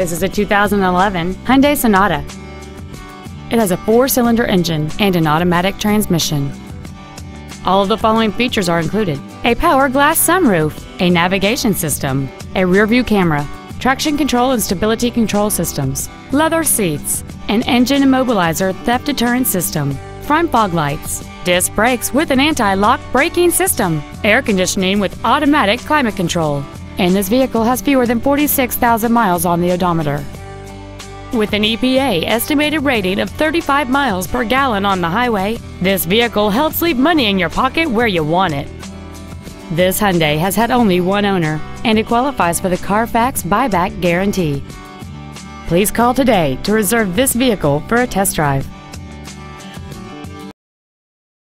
This is a 2011 Hyundai Sonata. It has a 4-cylinder engine and an automatic transmission. All of the following features are included: a power glass sunroof, a navigation system, a rear-view camera, traction control and stability control systems, leather seats, an engine immobilizer theft deterrent system, front fog lights, disc brakes with an anti-lock braking system, air conditioning with automatic climate control, and this vehicle has fewer than 46,000 miles on the odometer. With an EPA estimated rating of 35 miles per gallon on the highway, this vehicle helps leave money in your pocket where you want it. This Hyundai has had only one owner, and it qualifies for the Carfax buyback guarantee. Please call today to reserve this vehicle for a test drive.